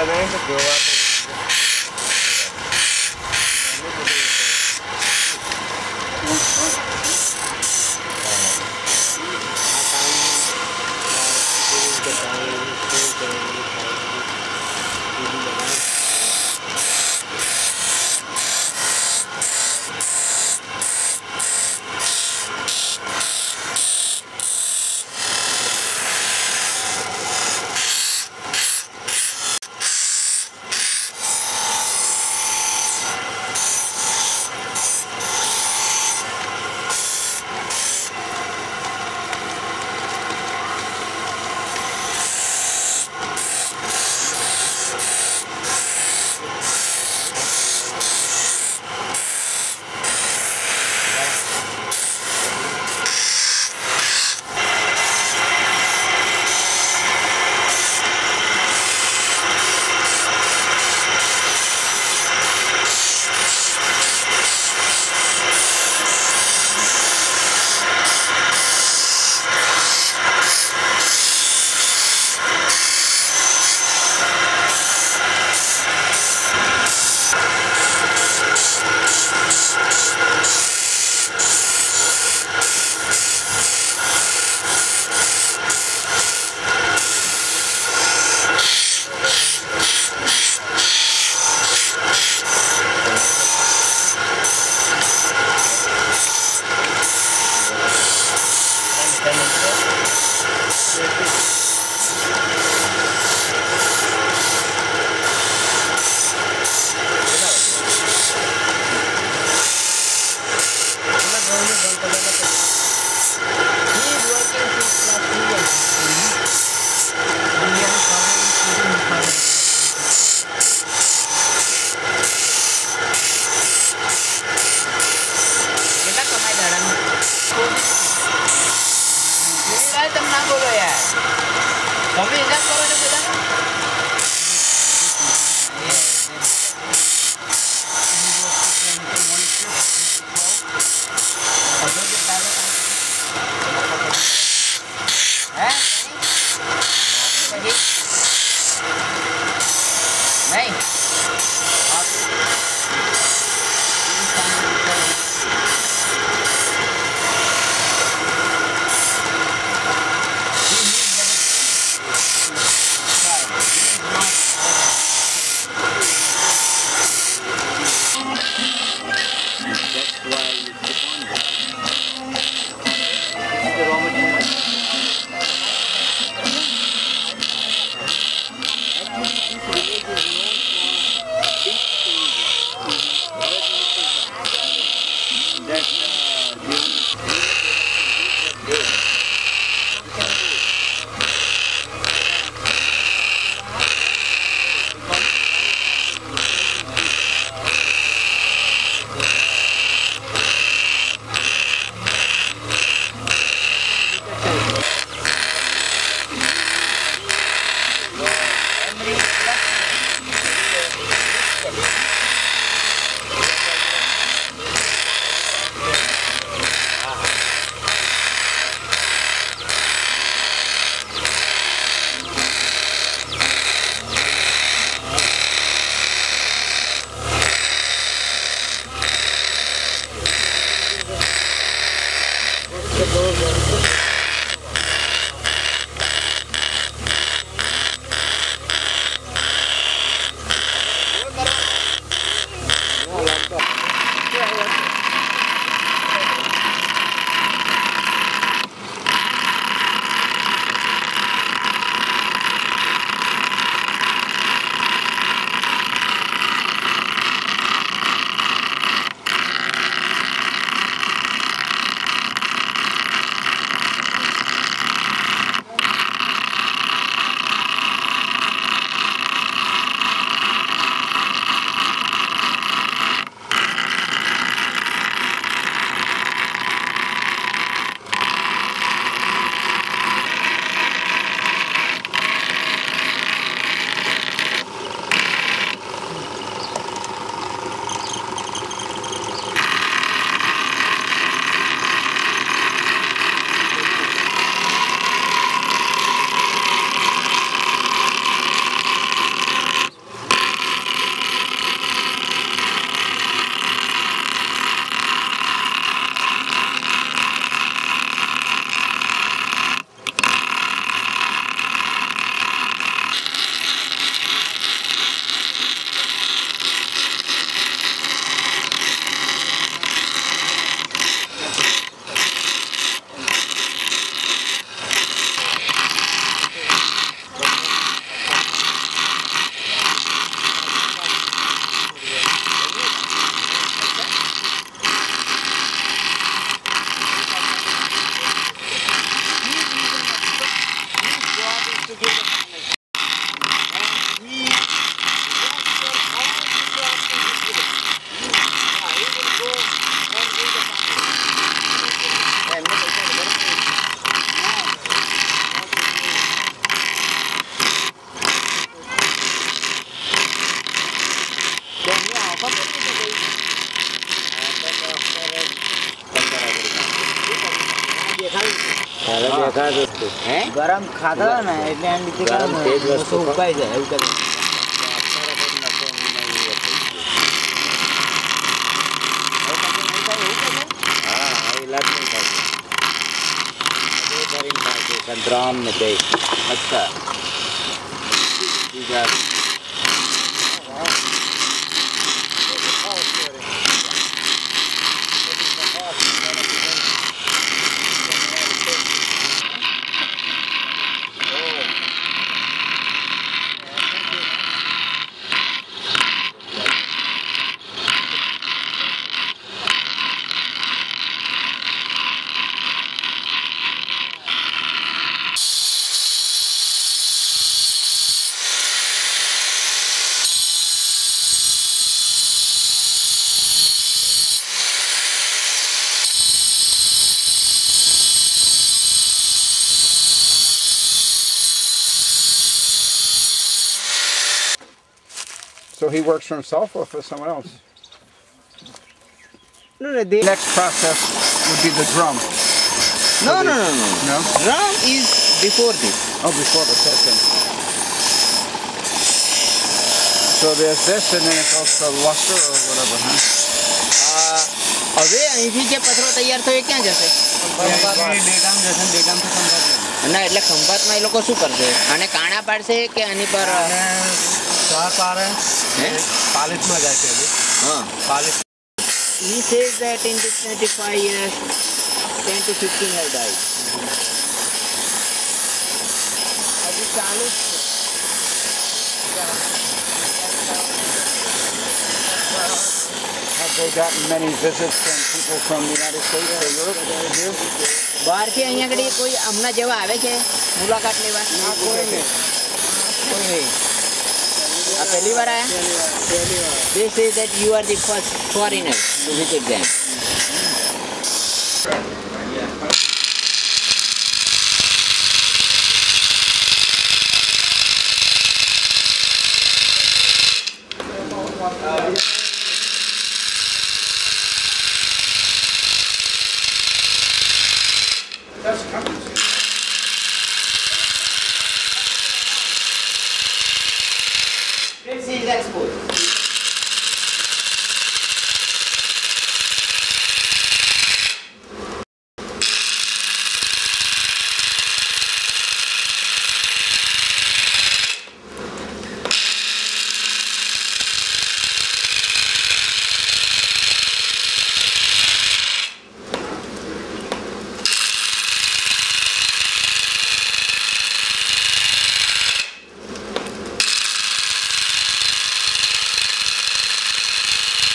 para adentro que va a गरम खाता ना એટલે આની તે ગરમ તેજ વસ્તુ ઉકાઈ જાય એવું કરે હા ઇલાજ ન થાય હવે કરીને પાકે સંતરામ ને દે અચ્છા બીજા So he works for himself or for someone else? No, the next process would be the drum. No. Drum is before this. Oh, before the second. So there's this and then it's also luster or whatever, huh? He says that in the 25 years, 10 to 15 have died. Have they gotten many visits from people from the United States or Europe? They say that you are the first foreigner to visit them.